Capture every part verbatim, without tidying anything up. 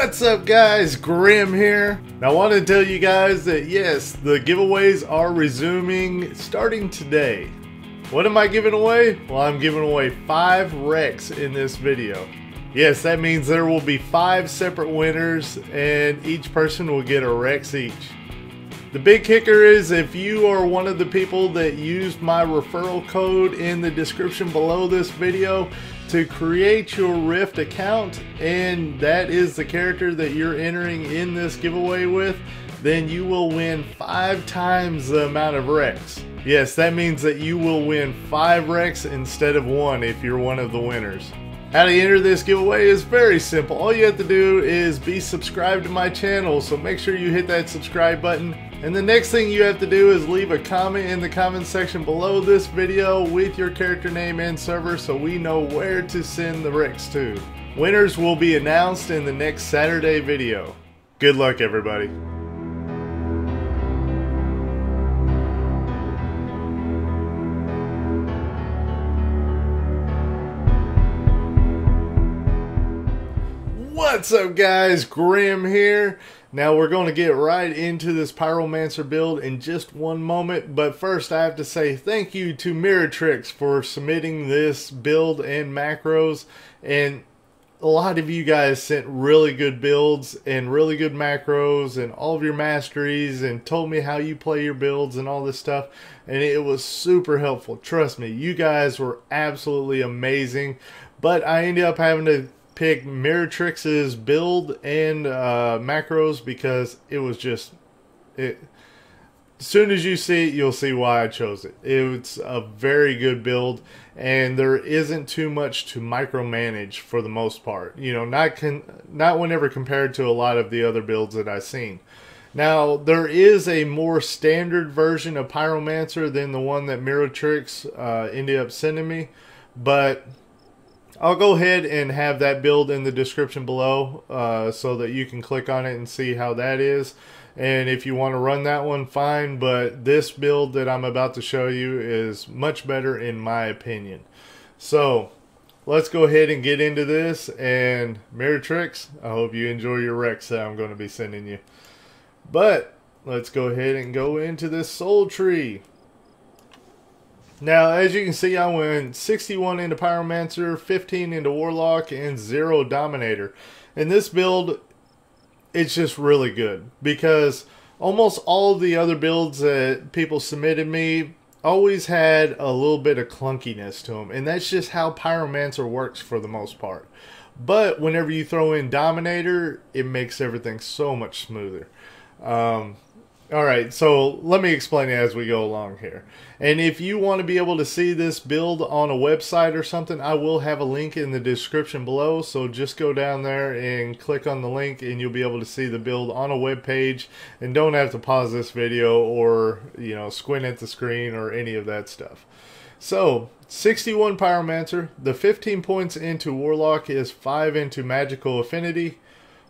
What's up guys, Grim here. Now I want to tell you guys that yes, the giveaways are resuming starting today. What am I giving away? Well, I'm giving away five wrecks in this video. Yes, that means there will be five separate winners and each person will get a Rex each. The big kicker is if you are one of the people that used my referral code in the description below this video to create your Rift account, and that is the character that you're entering in this giveaway with, then you will win five times the amount of Rex. Yes, that means that you will win five Rex instead of one if you're one of the winners. How to enter this giveaway is very simple. All you have to do is be subscribed to my channel, so make sure you hit that subscribe button. And the next thing you have to do is leave a comment in the comment section below this video with your character name and server so we know where to send the Rex to. Winners will be announced in the next Saturday video. Good luck everybody. What's up guys, Grim here. Now we're going to get right into this Pyromancer build in just one moment, but first I have to say thank you to Miratrix for submitting this build and macros, and a lot of you guys sent really good builds and really good macros and all of your masteries and told me how you play your builds and all this stuff, and it was super helpful. Trust me, you guys were absolutely amazing, but I ended up having to pick Miratrix's build and uh, macros because it was just it. As soon as you see it, you'll see why I chose it. It's a very good build, and there isn't too much to micromanage for the most part. You know, not con not whenever compared to a lot of the other builds that I've seen. Now there is a more standard version of Pyromancer than the one that Miratrix uh, ended up sending me, but I'll go ahead and have that build in the description below uh, so that you can click on it and see how that is. And if you want to run that one, fine, but this build that I'm about to show you is much better in my opinion. So let's go ahead and get into this, and Miratrix, I hope you enjoy your Rex that I'm going to be sending you. But let's go ahead and go into this soul tree. Now, as you can see, I went sixty-one into Pyromancer, fifteen into Warlock, and zero Dominator. And this build, it's just really good because almost all of the other builds that people submitted me always had a little bit of clunkiness to them. And that's just how Pyromancer works for the most part. But whenever you throw in Dominator, it makes everything so much smoother. Um... Alright, so let me explain it as we go along here. And if you want to be able to see this build on a website or something, I will have a link in the description below. So just go down there and click on the link and you'll be able to see the build on a web page. And don't have to pause this video or, you know, squint at the screen or any of that stuff. So, sixty-one Pyromancer. The fifteen points into Warlock is five into Magical Affinity,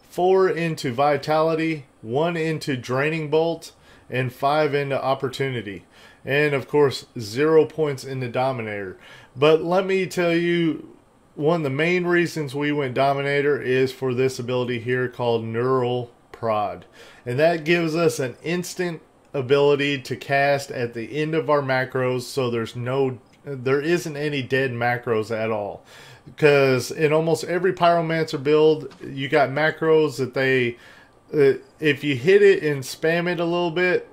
four into Vitality, one into Draining Bolt, and five into Opportunity, and of course zero points into Dominator. But let me tell you, one of the main reasons we went Dominator is for this ability here called Neural Prod, and that gives us an instant ability to cast at the end of our macros, so there's no there isn't any dead macros at all, because in almost every Pyromancer build you got macros that they Uh, if you hit it and spam it a little bit,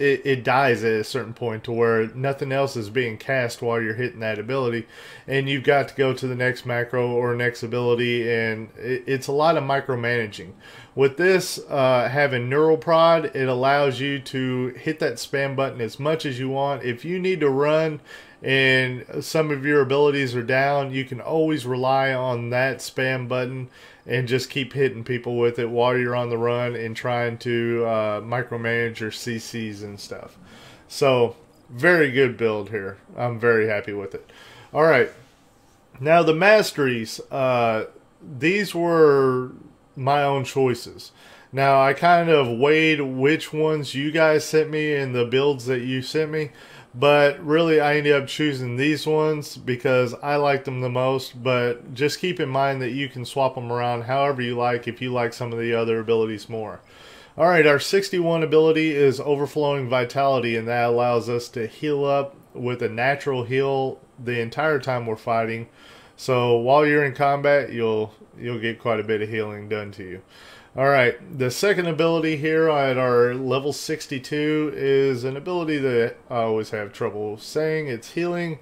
it, it dies at a certain point to where nothing else is being cast while you're hitting that ability, and you've got to go to the next macro or next ability, and it, it's a lot of micromanaging. With this uh, having Neural Prod, it allows you to hit that spam button as much as you want. If you need to run and some of your abilities are down, you can always rely on that spam button and just keep hitting people with it while you're on the run and trying to uh, micromanage your C Cs and stuff. So, very good build here. I'm very happy with it. Alright, now the masteries. Uh, these were my own choices. Now, I kind of weighed which ones you guys sent me and the builds that you sent me. But really, I ended up choosing these ones because I like them the most. But just keep in mind that you can swap them around however you like if you like some of the other abilities more. Alright, our sixty-one ability is Overflowing Vitality, and that allows us to heal up with a natural heal the entire time we're fighting. So while you're in combat, you'll you'll get quite a bit of healing done to you. Alright, the second ability here at our level sixty-two is an ability that I always have trouble saying. It's Healing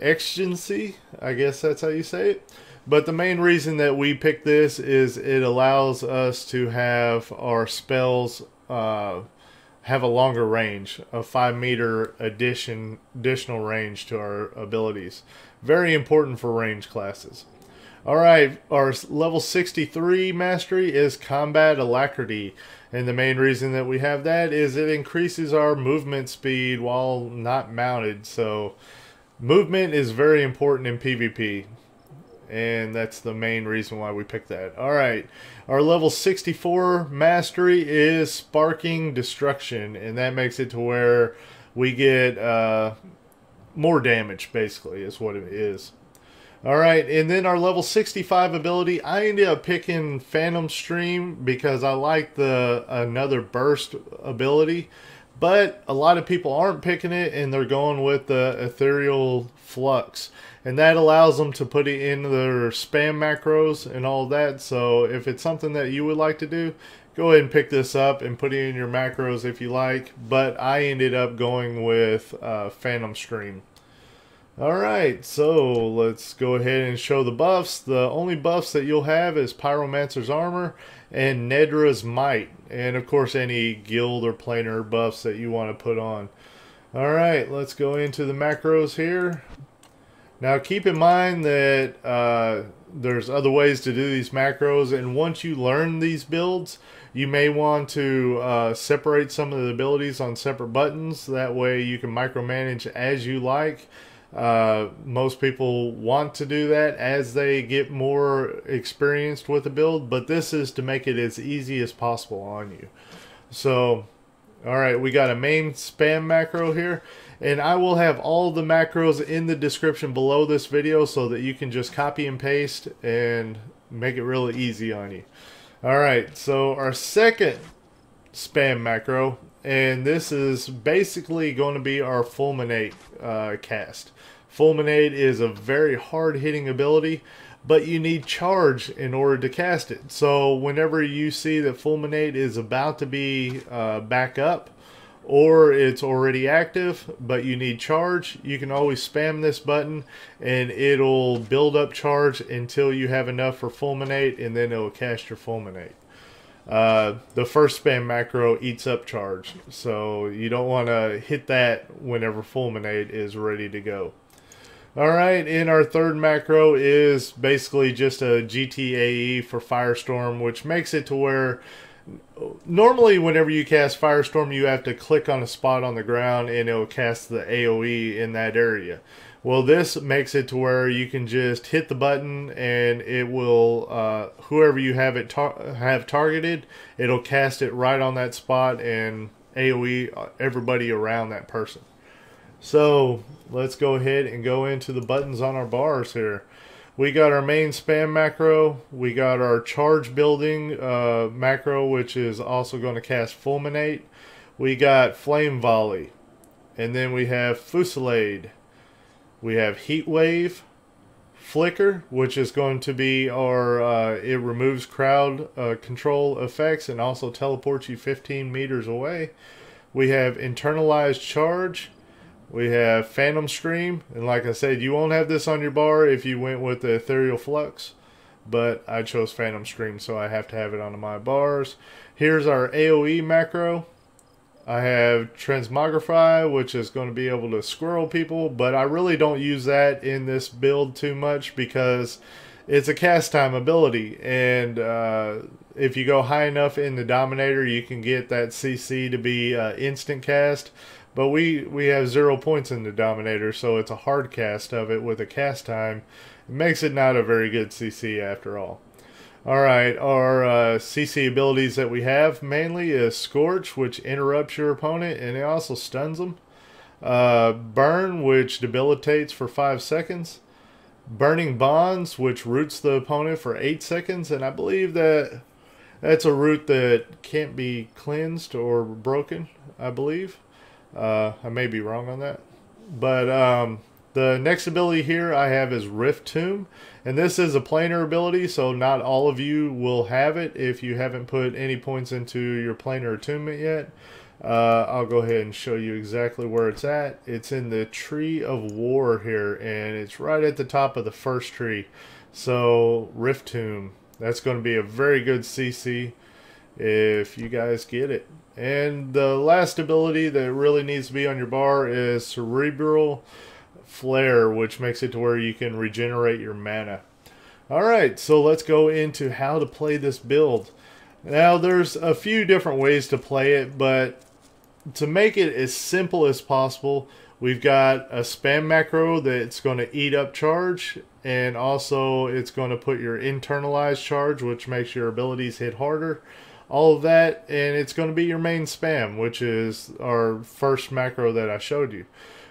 Exigency, I guess that's how you say it. But the main reason that we picked this is it allows us to have our spells uh, have a longer range, a five meter addition, additional range to our abilities. Very important for range classes. Alright, our level sixty-three mastery is Combat Alacrity, and the main reason that we have that is it increases our movement speed while not mounted, so movement is very important in PvP, and that's the main reason why we picked that. Alright, our level sixty-four mastery is Sparking Destruction, and that makes it to where we get uh, more damage, basically, is what it is. Alright, and then our level sixty-five ability, I ended up picking Phantom Stream because I like the another burst ability, but a lot of people aren't picking it and they're going with the Ethereal Flux, and that allows them to put it in their spam macros and all that. So if it's something that you would like to do, go ahead and pick this up and put it in your macros if you like, but I ended up going with uh, Phantom Stream. Alright, so let's go ahead and show the buffs. The only buffs that you'll have is Pyromancer's Armor and Nedra's Might, and of course any guild or planar buffs that you want to put on. Alright, let's go into the macros here. Now keep in mind that uh, there's other ways to do these macros, and once you learn these builds, you may want to uh, separate some of the abilities on separate buttons. That way you can micromanage as you like. Uh, most people want to do that as they get more experienced with the build, but this is to make it as easy as possible on you. So, alright, we got a main spam macro here, and I will have all the macros in the description below this video so that you can just copy and paste and make it really easy on you. Alright, so our second spam macro, and this is basically going to be our Fulminate uh, cast. Fulminate is a very hard hitting ability, but you need charge in order to cast it. So whenever you see that Fulminate is about to be uh, back up, or it's already active but you need charge, you can always spam this button and it'll build up charge until you have enough for Fulminate, and then it'll cast your Fulminate. Uh, the first spam macro eats up charge, so you don't want to hit that whenever Fulminate is ready to go. Alright, and our third macro is basically just a G T A E for Firestorm, which makes it to where normally whenever you cast Firestorm you have to click on a spot on the ground and it will cast the AoE in that area. Well, this makes it to where you can just hit the button and it will, uh, whoever you have it tar have targeted, it'll cast it right on that spot and AoE everybody around that person. So let's go ahead and go into the buttons on our bars here. We got our main spam macro, we got our charge building uh, macro, which is also going to cast Fulminate. We got Flame Volley, and then we have Fusillade. We have Heat Wave, Flicker, which is going to be our, uh, it removes crowd uh, control effects and also teleports you fifteen meters away. We have Internalized Charge, we have Phantom Stream, and like I said, you won't have this on your bar if you went with the Ethereal Flux, but I chose Phantom Stream, so I have to have it on my bars. Here's our AoE macro. I have Transmogrify, which is going to be able to squirrel people, but I really don't use that in this build too much because it's a cast time ability, and uh, if you go high enough in the Dominator you can get that C C to be uh, instant cast, but we, we have zero points in the Dominator, so it's a hard cast of it with a cast time. It makes it not a very good C C after all. Alright, our uh, C C abilities that we have mainly is Scorch, which interrupts your opponent and it also stuns them. Uh, burn, which debilitates for five seconds. Burning Bonds, which roots the opponent for eight seconds. And I believe that that's a root that can't be cleansed or broken, I believe. Uh, I may be wrong on that. But um, the next ability here I have is Rift Tomb. And this is a planar ability, so not all of you will have it if you haven't put any points into your planar attunement yet. Uh, I'll go ahead and show you exactly where it's at. It's in the Tree of War here, and it's right at the top of the first tree. So Rift Tomb, that's going to be a very good C C if you guys get it. And the last ability that really needs to be on your bar is Cerebral Flare, which makes it to where you can regenerate your mana. Alright, so let's go into how to play this build. Now there's a few different ways to play it, but to make it as simple as possible, we've got a spam macro that's going to eat up charge, and also it's going to put your internalized charge, which makes your abilities hit harder, all of that, and it's going to be your main spam, which is our first macro that I showed you.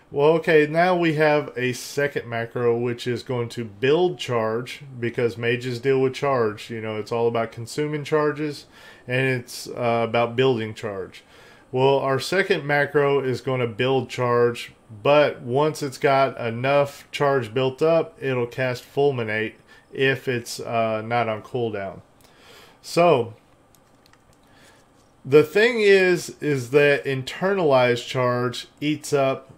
Well, okay, now we have a second macro, which is going to build charge, because mages deal with charge. You know, it's all about consuming charges, and it's uh, about building charge. Well, our second macro is going to build charge, but once it's got enough charge built up, it'll cast Fulminate if it's uh, not on cooldown. So the thing is, is that internalized charge eats up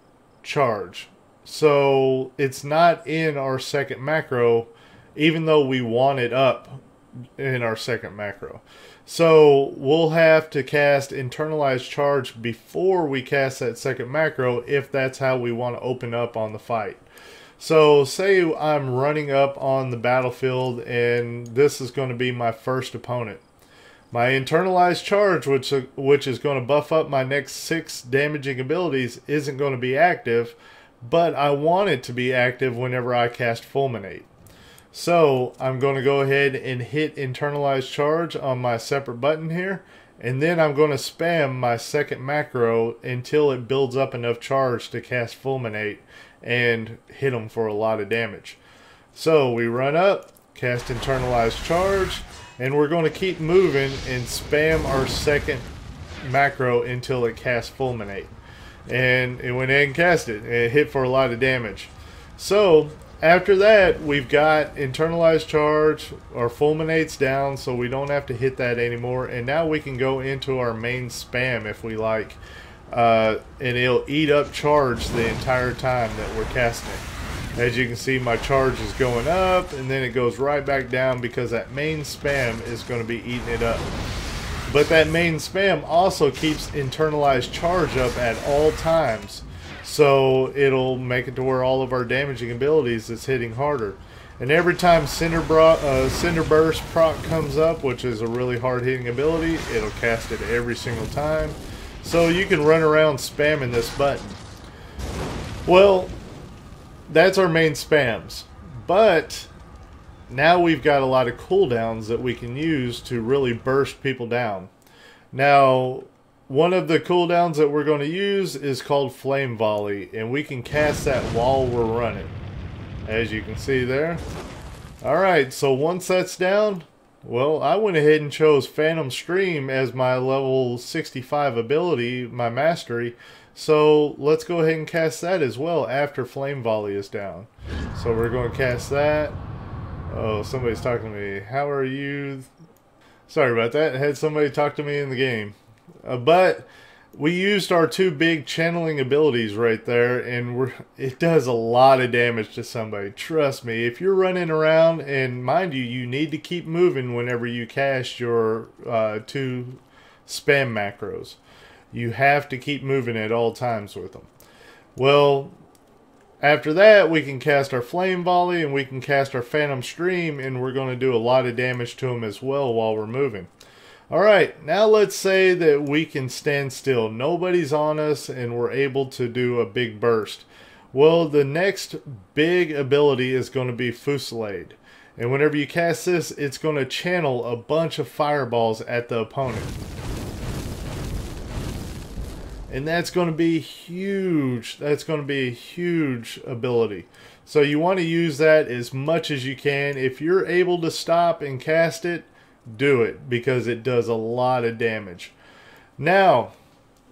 charge, so it's not in our second macro, even though we want it up in our second macro. So we'll have to cast internalized charge before we cast that second macro if that's how we want to open up on the fight. So say I'm running up on the battlefield and this is going to be my first opponent. My internalized charge, which, which is going to buff up my next six damaging abilities, isn't going to be active, but I want it to be active whenever I cast Fulminate. So I'm going to go ahead and hit internalized charge on my separate button here, and then I'm going to spam my second macro until it builds up enough charge to cast Fulminate and hit them for a lot of damage. So we run up, cast internalized charge, and we're going to keep moving and spam our second macro until it casts Fulminate. And it went ahead and cast it, and it hit for a lot of damage. So after that, we've got internalized charge, our Fulminate's down, so we don't have to hit that anymore. And now we can go into our main spam if we like. Uh, and it'll eat up charge the entire time that we're casting. As you can see, my charge is going up, and then it goes right back down because that main spam is going to be eating it up. But that main spam also keeps internalized charge up at all times, so it'll make it to where all of our damaging abilities is hitting harder. And every time Cinder, uh, Cinder Burst proc comes up, which is a really hard-hitting ability, it'll cast it every single time. So you can run around spamming this button. Well, that's our main spams, but now we've got a lot of cooldowns that we can use to really burst people down. Now, one of the cooldowns that we're going to use is called Flame Volley, and we can cast that while we're running, as you can see there. Alright, so once that's down, well, I went ahead and chose Phantom Stream as my level sixty-five ability, my mastery. So let's go ahead and cast that as well after Flame Volley is down. So we're going to cast that. Oh, somebody's talking to me. How are you? Sorry about that. I had somebody talk to me in the game. Uh, but we used our two big channeling abilities right there, and we're, it does a lot of damage to somebody. Trust me, if you're running around, and mind you, you need to keep moving whenever you cast your uh, two spam macros. You have to keep moving at all times with them. Well, after that, we can cast our Flame Volley and we can cast our Phantom Stream, and we're going to do a lot of damage to them as well while we're moving. Alright, now let's say that we can stand still. Nobody's on us and we're able to do a big burst. Well, the next big ability is going to be Fusillade. And whenever you cast this, it's going to channel a bunch of fireballs at the opponent. And that's going to be huge. That's going to be a huge ability. So you want to use that as much as you can. If you're able to stop and cast it, do it, because it does a lot of damage. Now,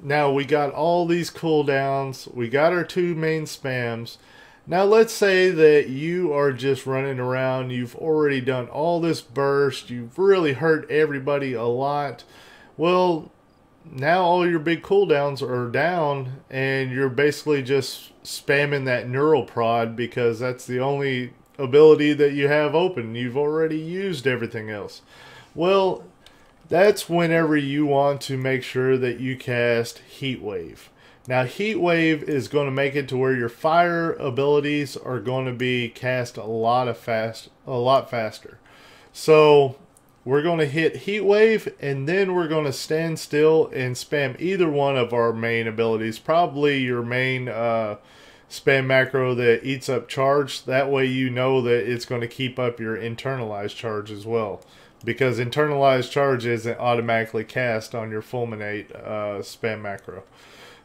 now we got all these cooldowns. We got our two main spams. Now let's say that you are just running around. You've already done all this burst. You've really hurt everybody a lot. Well, now all your big cooldowns are down, and you're basically just spamming that Neural Prod because that's the only ability that you have open. You've already used everything else. Well, that's whenever you want to make sure that you cast Heat Wave. Now, Heat Wave is going to make it to where your fire abilities are going to be cast a lot of fast, a lot faster. So we're going to hit Heat Wave, and then we're going to stand still and spam either one of our main abilities. Probably your main uh, spam macro that eats up charge. That way you know that it's going to keep up your Internalized Charge as well. Because Internalized Charge isn't automatically cast on your Fulminate uh, spam macro.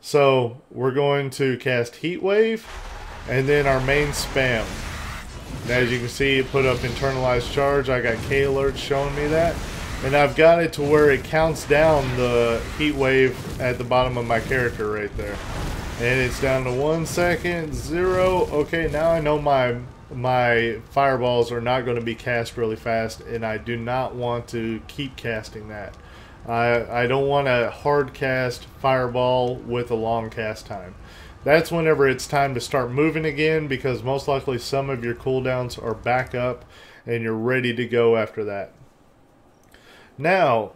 So we're going to cast Heat Wave, and then our main spam. As you can see, it put up Internalized Charge. I got K alerts showing me that, and I've got it to where it counts down the Heat Wave at the bottom of my character right there, and it's down to one second, zero. Okay, now I know my my fireballs are not going to be cast really fast, and I do not want to keep casting that. I I don't want to hard cast fireball with a long cast time. That's whenever it's time to start moving again, because most likely some of your cooldowns are back up and you're ready to go after that. Now,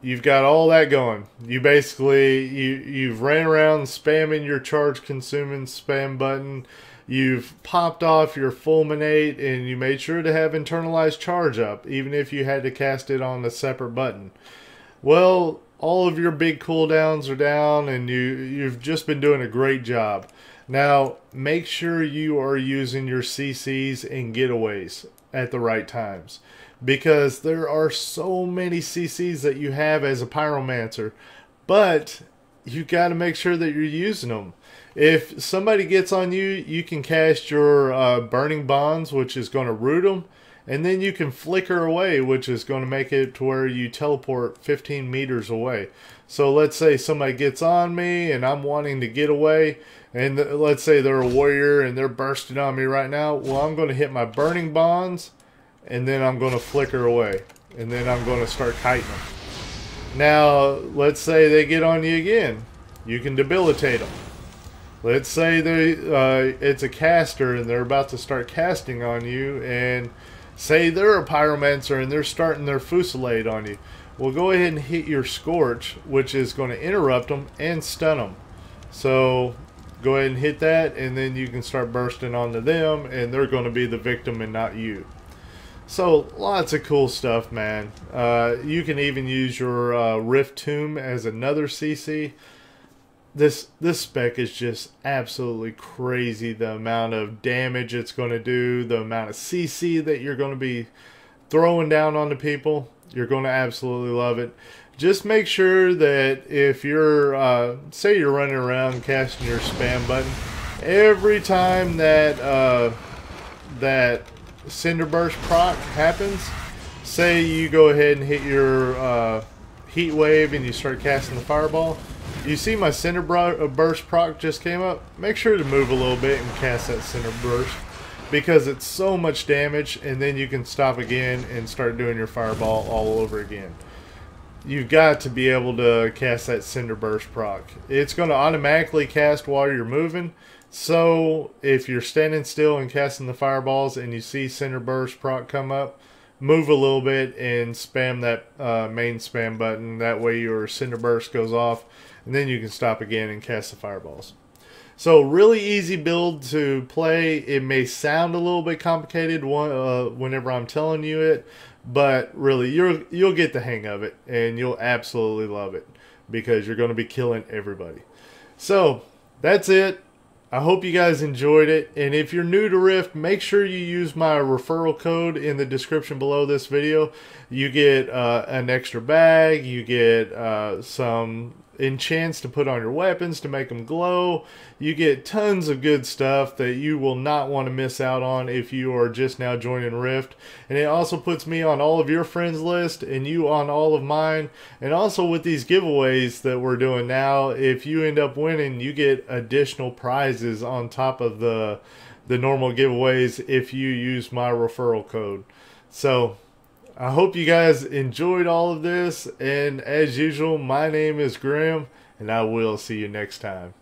you've got all that going. You basically, you, you've ran around spamming your charge consuming spam button. You've popped off your Fulminate, and you made sure to have Internalized Charge up, even if you had to cast it on a separate button. Well, all of your big cooldowns are down, and you, you've just been doing a great job. Now, make sure you are using your C Cs and getaways at the right times, because there are so many C Cs that you have as a Pyromancer, but you got to make sure that you're using them. If somebody gets on you, you can cast your uh, Burning Bonds, which is going to root them. And then you can flicker away, which is going to make it to where you teleport fifteen meters away. So let's say somebody gets on me and I'm wanting to get away. And let's say they're a warrior and they're bursting on me right now. Well, I'm going to hit my Burning Bonds, and then I'm going to flicker away. And then I'm going to start kiting them. Now, let's say they get on you again. You can debilitate them. Let's say they uh, it's a caster and they're about to start casting on you, and say they're a Pyromancer and they're starting their Fusillade on you. Well, go ahead and hit your Scorch, which is going to interrupt them and stun them. So go ahead and hit that, and then you can start bursting onto them, and they're going to be the victim and not you. So lots of cool stuff, man. Uh, you can even use your uh, Rift Tomb as another C C. This, this spec is just absolutely crazy, the amount of damage it's going to do, the amount of C C that you're going to be throwing down on the people. You're going to absolutely love it. Just make sure that if you're, uh, say you're running around casting your spam button, every time that, uh, that Cinder Burst proc happens, say you go ahead and hit your uh, Heat Wave and you start casting the fireball. You see my Cinder Burst proc just came up? Make sure to move a little bit and cast that Cinder Burst, because it's so much damage, and then you can stop again and start doing your fireball all over again. You've got to be able to cast that Cinder Burst proc. It's going to automatically cast while you're moving, so if you're standing still and casting the fireballs and you see Cinder Burst proc come up, move a little bit and spam that uh, main spam button. That way your Cinder Burst goes off, and then you can stop again and cast the fireballs. So really easy build to play. It may sound a little bit complicated one, uh, whenever I'm telling you it, but really you're, you'll get the hang of it, and you'll absolutely love it, because you're going to be killing everybody. So that's it. I hope you guys enjoyed it, and if you're new to Rift, make sure you use my referral code in the description below this video. You get uh, an extra bag, you get uh, some enchants to put on your weapons to make them glow. You get tons of good stuff that you will not want to miss out on if you are just now joining Rift. And it also puts me on all of your friends list and you on all of mine. And also with these giveaways that we're doing now, if you end up winning, you get additional prizes on top of the the normal giveaways if you use my referral code. So I hope you guys enjoyed all of this, and as usual, my name is Grim, and I will see you next time.